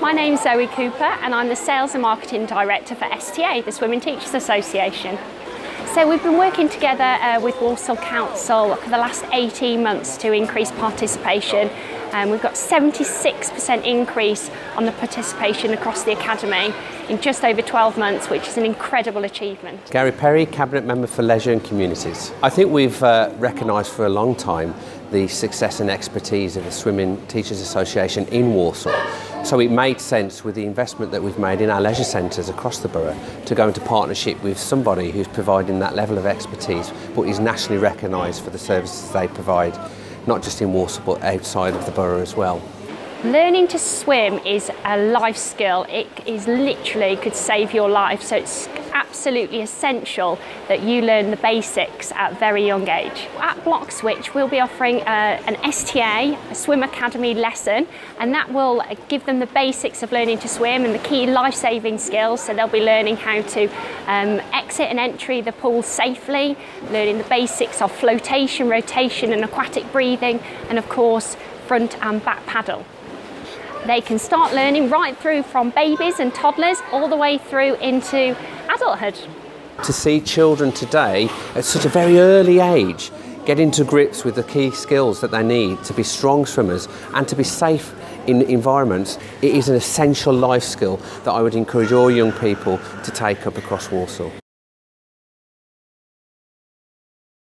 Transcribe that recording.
My name's Zoe Cooper and I'm the Sales and Marketing Director for STA, the Swimming Teachers Association. So we've been working together with Walsall Council for the last 18 months to increase participation, and we've got 76% increase on the participation across the academy in just over 12 months, which is an incredible achievement. Gary Perry, Cabinet Member for Leisure and Communities. I think we've recognised for a long time the success and expertise of the Swimming Teachers Association in Walsall. So it made sense with the investment that we've made in our leisure centres across the borough to go into partnership with somebody who's providing that level of expertise but is nationally recognised for the services they provide, not just in Walsall but outside of the borough as well. Learning to swim is a life skill. It is literally could save your life, so it's absolutely essential that you learn the basics at a very young age. At Bloxwich we'll be offering an STA, a Swim Academy lesson, and that will give them the basics of learning to swim and the key life-saving skills, so they'll be learning how to exit and entry the pool safely, learning the basics of flotation, rotation and aquatic breathing, and of course front and back paddle. They can start learning right through from babies and toddlers all the way through into adulthood. To see children today at such a very early age get into grips with the key skills that they need to be strong swimmers and to be safe in environments, it is an essential life skill that I would encourage all young people to take up across Walsall.